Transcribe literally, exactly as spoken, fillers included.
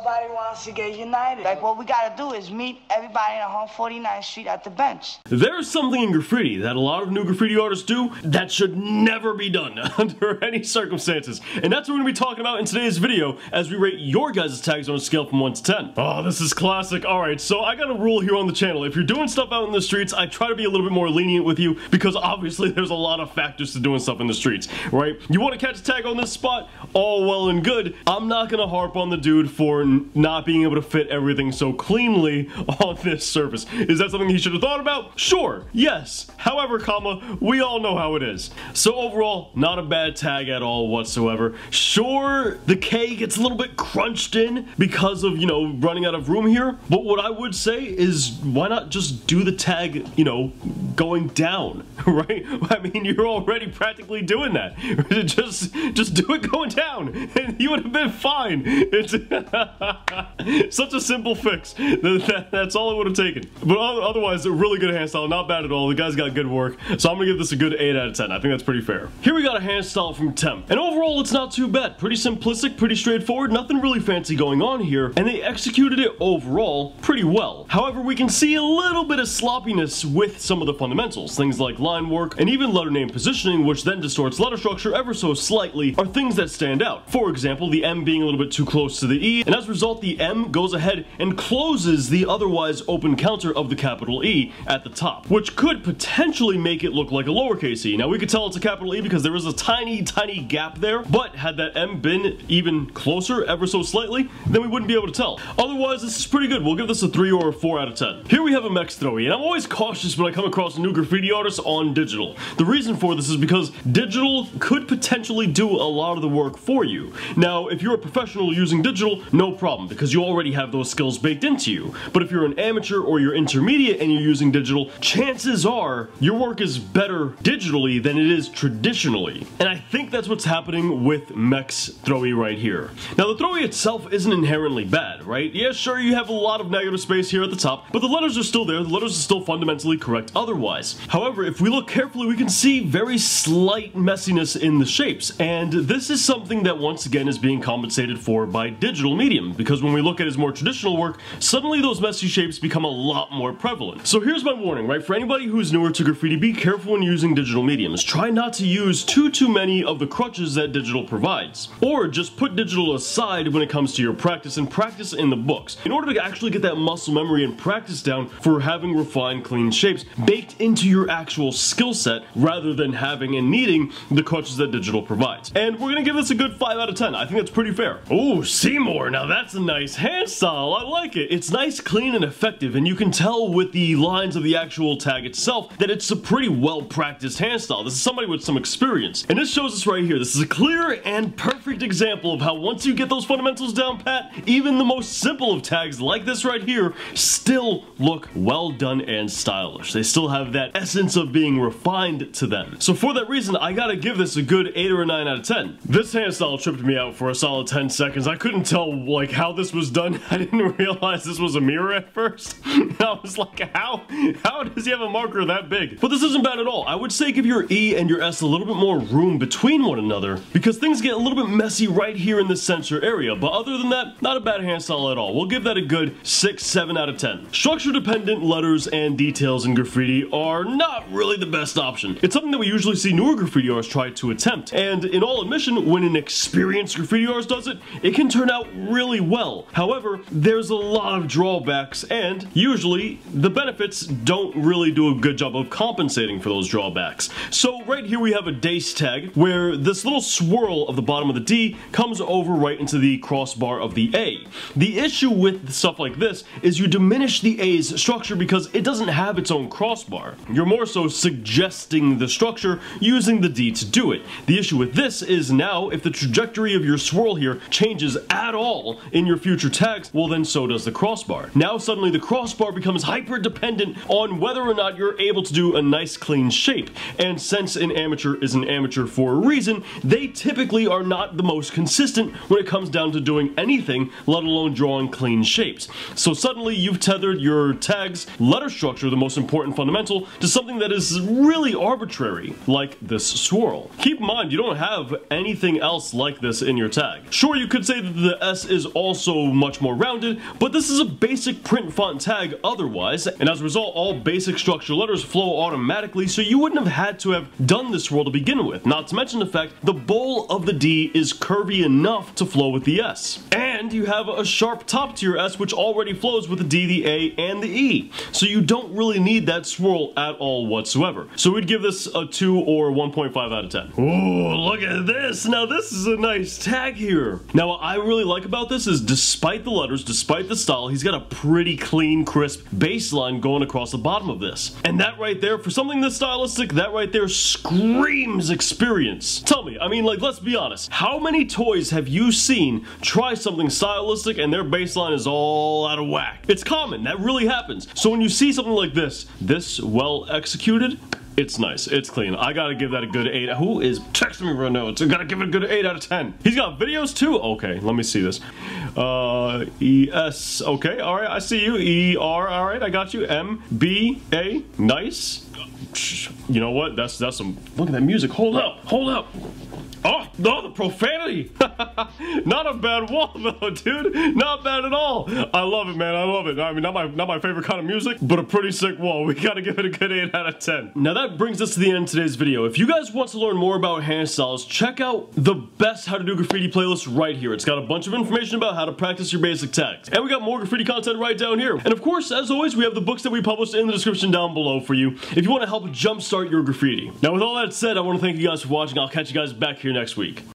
Nobody wants to get united. Like, what we gotta do is meet everybody in one forty-ninth street at the bench. There's something in graffiti that a lot of new graffiti artists do that should never be done under any circumstances. And that's what we're gonna be talking about in today's video as we rate your guys' tags on a scale from one to ten. Oh, this is classic. Alright, so I got a rule here on the channel. If you're doing stuff out in the streets, I try to be a little bit more lenient with you because obviously there's a lot of factors to doing stuff in the streets, right? You wanna catch a tag on this spot? All well and good. I'm not gonna harp on the dude for not being able to fit everything so cleanly on this surface. Is that something he should have thought about? Sure, yes. However, comma, we all know how it is. So overall, not a bad tag at all whatsoever. Sure, the K gets a little bit crunched in because of, you know, running out of room here, but what I would say is why not just do the tag, you know, going down, right? I mean, you're already practically doing that. Just, just do it going down and you would have been fine. It's such a simple fix. That's all it would have taken. But otherwise, a really good handstyle, not bad at all. The guy's got good work, so I'm gonna give this a good eight out of ten. I think that's pretty fair. Here we got a handstyle from Temp, and overall it's not too bad. Pretty simplistic, pretty straightforward, nothing really fancy going on here, and they executed it overall pretty well. However, we can see a little bit of sloppiness with some of the fundamentals. Things like line work and even letter name positioning, which then distorts letter structure ever so slightly, are things that stand out. For example, the M being a little bit too close to the E, and as a result the M goes ahead and closes the otherwise open counter of the capital E at the top, which could potentially make it look like a lowercase e. Now we could tell it's a capital E because there is a tiny, tiny gap there, but had that M been even closer ever so slightly, then we wouldn't be able to tell. Otherwise, this is pretty good. We'll give this a three or a four out of ten. Here we have a Mex Throwy, and I'm always cautious when I come across new graffiti artists on digital. The reason for this is because digital could potentially do a lot of the work for you. Now, if you're a professional using digital, no problem, because you already have those skills baked into you. But if you're an amateur or you're intermediate and you're using digital, chances are your work is better digitally than it is traditionally. And I think that's what's happening with Mex Throwy right here. Now, the Throwy itself isn't inherently bad, right? Yeah, sure, you have a lot of negative space here at the top, but the letters are still there. The letters are still fundamentally correct otherwise. However, if we look carefully, we can see very slight messiness in the shapes, and this is something that once again is being compensated for by digital medium, because when we look at his more traditional work, suddenly those messy shapes become a lot more prevalent. So here's my warning, right? For anybody who's newer to graffiti, be careful when using digital mediums. Try not to use too, too many of the crutches that digital provides, or just put digital aside when it comes to your practice and practice in the books. In order to actually get that muscle memory and practice down for having refined, clean shapes baked into your actual skill set rather than having and needing the crutches that digital provides. And we're gonna give this a good five out of ten. I think that's pretty fair. Oh, Seymour, now that's a nice handstyle. I like it. It's nice, clean, and effective, and you can tell with the lines of the actual tag itself that it's a pretty well-practiced handstyle. This is somebody with some experience. And this shows us right here. This is a clear and perfect example of how once you get those fundamentals down pat, even the most simple of tags like this right here still look well done and stylish. They still have that essence of being refined to them. So for that reason, I gotta give this a good eight or a nine out of ten. This handstyle tripped me out for a solid ten seconds. I couldn't tell like how this was done. I didn't realize this was a mirror at first. I was like, how? How does he have a marker that big? But this isn't bad at all. I would say give your E and your S a little bit more room between one another because things get a little bit messy right here in the center area. But other than that, not a bad handstyle at all. We'll give that a good six, seven out of ten. Structure-dependent letters and details in graffiti are not really the best option. It's something that we usually see newer graffiti artists try to attempt. And in all admission, when an experienced graffiti artist does it, it can turn out really well. However, there's a lot of drawbacks, and usually the benefits don't really do a good job of compensating for those drawbacks. So right here we have a Dace tag where this little swirl of the bottom of the D comes over right into the crossbar of the A. The issue with stuff like this is you diminish the A's structure because it doesn't have its own crossbar. You're more so suggesting the structure using the D to do it. The issue with this is now if the trajectory of your swirl here changes at all in your future tags, well then so does the crossbar. Now suddenly the crossbar becomes hyper dependent on whether or not you're able to do a nice clean shape, and since an amateur is an amateur for a reason, they typically are not the most consistent when it comes down to doing anything, let alone drawing clean shapes. So suddenly you've tethered your tag's letter structure, the most important fundamental, to something that is really arbitrary, like this swirl. Keep in mind you don't have anything else like this in your tag. Sure, you could say that the S is also much more rounded, but this is a basic print font tag otherwise, and as a result all basic structure letters flow automatically, so you wouldn't have had to have done this roll to begin with. Not to mention the fact the bowl of the D is curvy enough to flow with the S. And you have a sharp top to your S which already flows with the D, the A, and the E. So you don't really need that swirl at all whatsoever. So we'd give this a two or one point five out of ten. Ooh, look at this! Now this is a nice tag here. Now what I really like about this is despite the letters, despite the style, he's got a pretty clean, crisp baseline going across the bottom of this. And that right there, for something this stylistic, that right there screams experience. Tell me, I mean, like, let's be honest. How many toys have you seen try something stylistic and their baseline is all out of whack? It's common, that really happens. So when you see something like this, this well executed, it's nice, it's clean. I gotta give that a good eight. Who is texting me right now? I gotta give it a good eight out of ten. He's got videos too? Okay, let me see this. Uh, E S, okay, all right, I see you. E R, all right, I got you. M B A, nice. You know what, that's, that's some, look at that music. Hold up, hold up. Oh, no, the profanity. Not a bad wall though, dude. Not bad at all. I love it, man. I love it. I mean, not my not my favorite kind of music, but a pretty sick wall. We gotta give it a good eight out of ten. Now that brings us to the end of today's video. If you guys want to learn more about hand styles, check out the best How to Do Graffiti playlist right here. It's got a bunch of information about how to practice your basic tags. And we got more graffiti content right down here. And of course, as always, we have the books that we published in the description down below for you if you want to help jumpstart your graffiti. Now with all that said, I want to thank you guys for watching. I'll catch you guys back here next week.